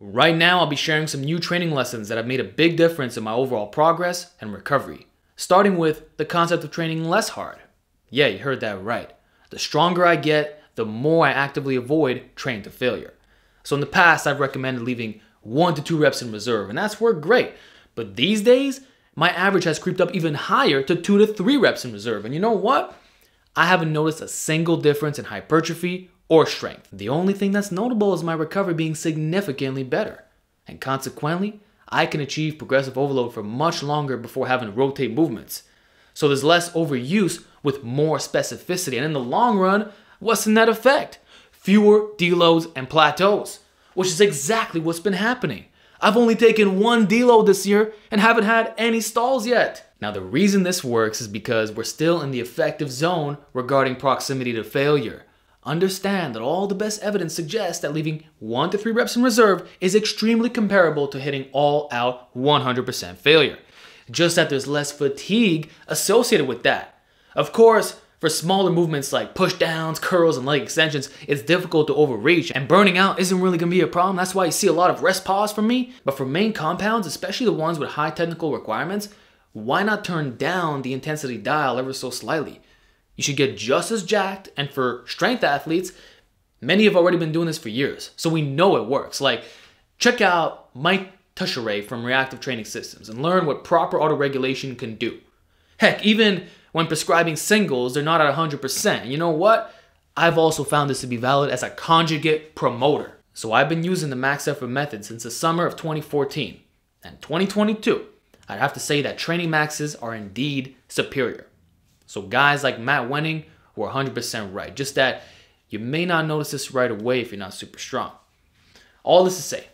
Right now, I'll be sharing some new training lessons that have made a big difference in my overall progress and recovery, starting with the concept of training less hard. Yeah, you heard that right. The stronger I get, the more I actively avoid training to failure. So in the past, I've recommended leaving 1 to 2 reps in reserve, and that's worked great. But these days, my average has creeped up even higher to 2 to 3 reps in reserve. And you know what? I haven't noticed a single difference in hypertrophy or strength. The only thing that's notable is my recovery being significantly better. And consequently, I can achieve progressive overload for much longer before having to rotate movements. So there's less overuse with more specificity. And in the long run, what's the net effect? Fewer deloads and plateaus, which is exactly what's been happening. I've only taken 1 deload this year and haven't had any stalls yet. Now the reason this works is because we're still in the effective zone regarding proximity to failure. Understand that all the best evidence suggests that leaving 1 to 3 reps in reserve is extremely comparable to hitting all out 100% failure. Just that there's less fatigue associated with that. Of course, for smaller movements like push downs, curls, and leg extensions, it's difficult to overreach, and burning out isn't really gonna be a problem. That's why you see a lot of rest pause from me. But for main compounds, especially the ones with high technical requirements, why not turn down the intensity dial ever so slightly? You should get just as jacked, and for strength athletes, many have already been doing this for years, so we know it works. Like, check out Mike Tusharay from Reactive Training Systems and learn what proper auto-regulation can do. Heck, even when prescribing singles, they're not at 100%. You know what? I've also found this to be valid as a conjugate promoter. So I've been using the max effort method since the summer of 2014. And 2022, I'd have to say that training maxes are indeed superior. So guys like Matt Wenning were 100% right. Just that you may not notice this right away if you're not super strong. All this to say,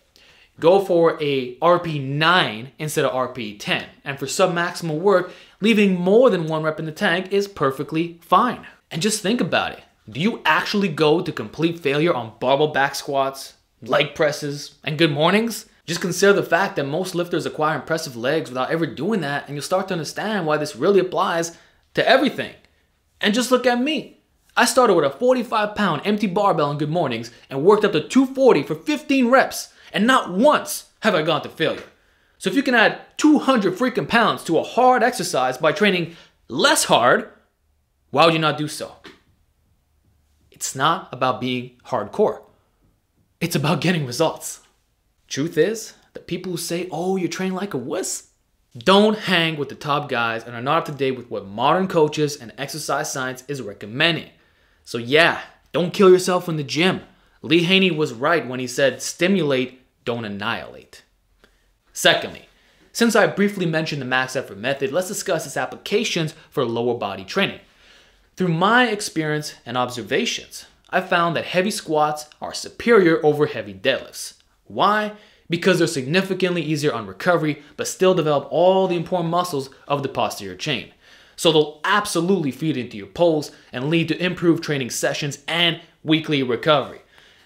go for a RP9 instead of RP10. And for submaximal work, leaving more than 1 rep in the tank is perfectly fine. And just think about it. Do you actually go to complete failure on barbell back squats, leg presses, and good mornings? Just consider the fact that most lifters acquire impressive legs without ever doing that, and you'll start to understand why this really applies to everything. And just look at me. I started with a 45-pound empty barbell in good mornings and worked up to 240 for 15 reps. And not once have I gone to failure. So if you can add 200 freaking pounds to a hard exercise by training less hard, why would you not do so? It's not about being hardcore. It's about getting results. Truth is, the people who say, oh, you're training like a wuss, don't hang with the top guys and are not up to date with what modern coaches and exercise science is recommending. So yeah, don't kill yourself in the gym. Lee Haney was right when he said, stimulate, don't annihilate. Secondly, since I briefly mentioned the max effort method, let's discuss its applications for lower body training. Through my experience and observations, I found that heavy squats are superior over heavy deadlifts. Why? Because they're significantly easier on recovery, but still develop all the important muscles of the posterior chain. So they'll absolutely feed into your pulls and lead to improved training sessions and weekly recovery.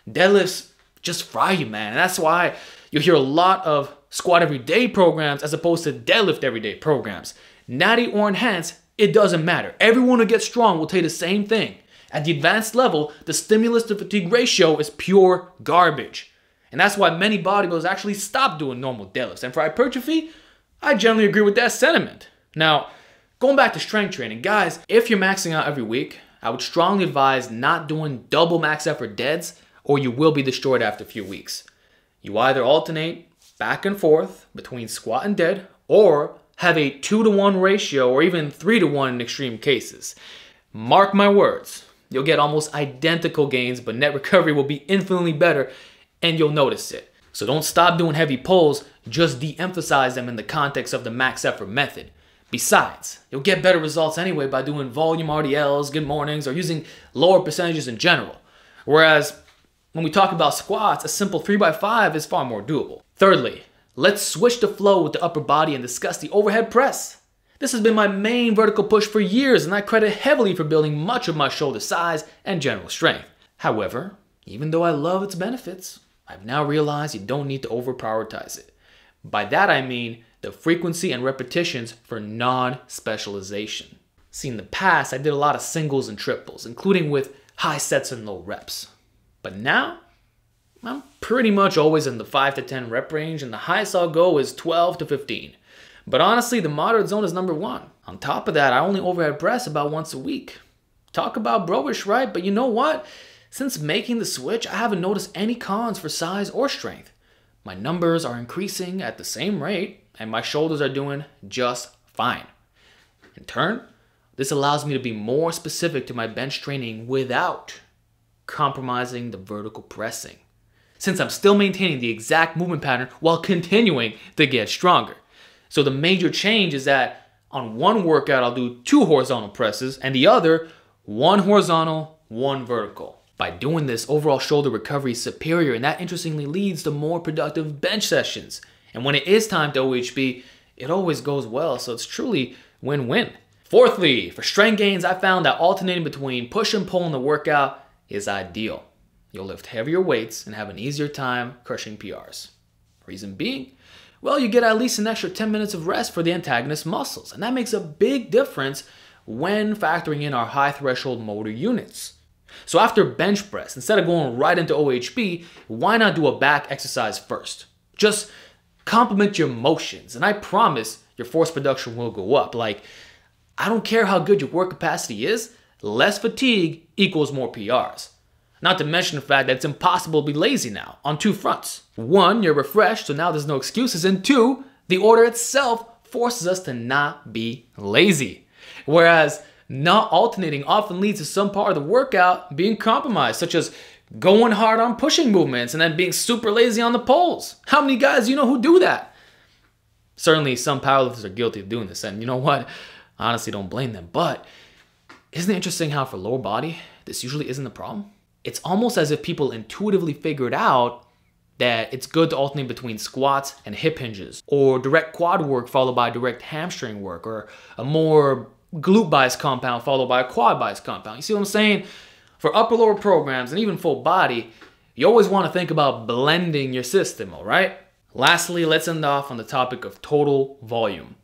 Deadlifts just fry you, man. And that's why you hear a lot of squat everyday programs as opposed to deadlift everyday programs. Natty or enhanced, it doesn't matter. Everyone who gets strong will tell you the same thing. At the advanced level, the stimulus to fatigue ratio is pure garbage. And that's why many bodybuilders actually stop doing normal deadlifts. And for hypertrophy, I generally agree with that sentiment. Now, going back to strength training, guys, if you're maxing out every week, I would strongly advise not doing double max effort deads, or you will be destroyed after a few weeks. You either alternate back and forth between squat and dead, or have a 2-to-1 ratio, or even 3-to-1 in extreme cases. Mark my words, you'll get almost identical gains, but net recovery will be infinitely better, and you'll notice it. So don't stop doing heavy pulls, just de-emphasize them in the context of the max effort method. Besides, you'll get better results anyway by doing volume RDLs, good mornings, or using lower percentages in general. Whereas when we talk about squats, a simple 3x5 is far more doable. Thirdly, let's switch the flow with the upper body and discuss the overhead press. This has been my main vertical push for years, and I credit heavily for building much of my shoulder size and general strength. However, even though I love its benefits, I've now realized you don't need to over-prioritize it. By that I mean the frequency and repetitions for non-specialization. See, in the past, I did a lot of singles and triples, including with high sets and low reps. But now, I'm pretty much always in the 5 to 10 rep range, and the highest I'll go is 12 to 15. But honestly, the moderate zone is #1. On top of that, I only overhead press about once a week. Talk about bro-ish, right? But you know what? Since making the switch, I haven't noticed any cons for size or strength. My numbers are increasing at the same rate, and my shoulders are doing just fine. In turn, this allows me to be more specific to my bench training without compromising the vertical pressing, since I'm still maintaining the exact movement pattern while continuing to get stronger. So the major change is that on one workout, I'll do 2 horizontal presses, and the other, 1 horizontal, 1 vertical. By doing this, overall shoulder recovery is superior, and that interestingly leads to more productive bench sessions. And when it is time to OHP, it always goes well, so it's truly win-win. Fourthly, for strength gains, I found that alternating between push and pull in the workout is ideal. You'll lift heavier weights and have an easier time crushing PRs. Reason being, well, you get at least an extra 10 minutes of rest for the antagonist muscles, and that makes a big difference when factoring in our high threshold motor units. So after bench press, instead of going right into OHP, why not do a back exercise first? Just complement your motions, and I promise your force production will go up. Like, I don't care how good your work capacity is, less fatigue equals more PRs. Not to mention the fact that it's impossible to be lazy now on 2 fronts. 1, you're refreshed, so now there's no excuses. And 2, the order itself forces us to not be lazy. Whereas not alternating often leads to some part of the workout being compromised, such as going hard on pushing movements and then being super lazy on the pulls. How many guys do you know who do that? Certainly some powerlifters are guilty of doing this, and you know what? I honestly don't blame them, but isn't it interesting how for lower body, this usually isn't the problem? It's almost as if people intuitively figured out that it's good to alternate between squats and hip hinges, or direct quad work followed by direct hamstring work, or a more glute bias compound followed by a quad bias compound. You see what I'm saying? For upper lower programs and even full body, you always want to think about blending your system, all right? Lastly, let's end off on the topic of total volume.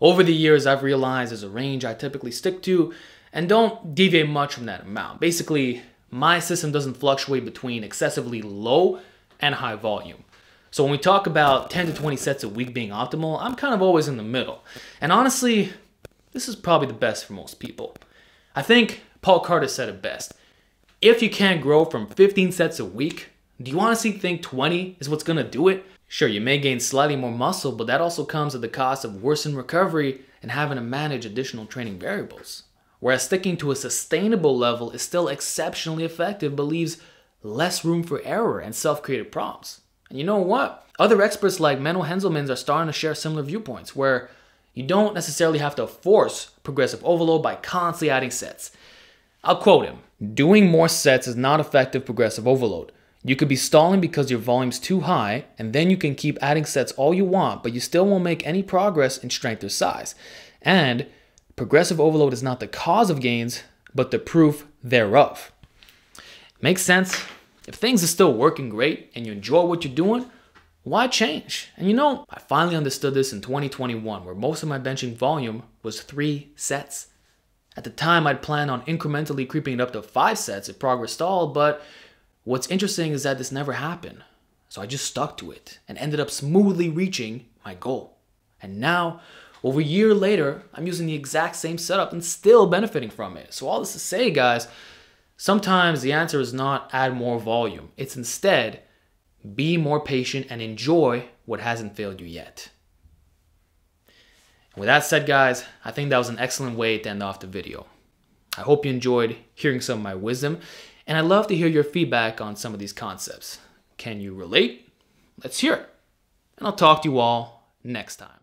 Over the years, I've realized there's a range I typically stick to and don't deviate much from that amount. Basically, my system doesn't fluctuate between excessively low and high volume. So when we talk about 10 to 20 sets a week being optimal, I'm kind of always in the middle. And honestly, this is probably the best for most people. I think Paul Carter said it best. If you can't grow from 15 sets a week, do you honestly think 20 is what's gonna do it? Sure, you may gain slightly more muscle, but that also comes at the cost of worsened recovery and having to manage additional training variables. Whereas sticking to a sustainable level is still exceptionally effective, but leaves less room for error and self-created problems. And you know what? Other experts like Menno Henselmans are starting to share similar viewpoints, where you don't necessarily have to force progressive overload by constantly adding sets. I'll quote him, "Doing more sets is not effective progressive overload. You could be stalling because your volume's too high, and then you can keep adding sets all you want, but you still won't make any progress in strength or size. And progressive overload is not the cause of gains, but the proof thereof." Makes sense. If things are still working great and you enjoy what you're doing, why change? And you know, I finally understood this in 2021, where most of my benching volume was 3 sets. At the time, I'd planned on incrementally creeping it up to 5 sets if progress stalled, but what's interesting is that this never happened. So I just stuck to it and ended up smoothly reaching my goal. And now, over a year later, I'm using the exact same setup and still benefiting from it. So all this to say, guys, sometimes the answer is not add more volume. It's instead be more patient and enjoy what hasn't failed you yet. And with that said, guys, I think that was an excellent way to end off the video. I hope you enjoyed hearing some of my wisdom, and I'd love to hear your feedback on some of these concepts. Can you relate? Let's hear it. And I'll talk to you all next time.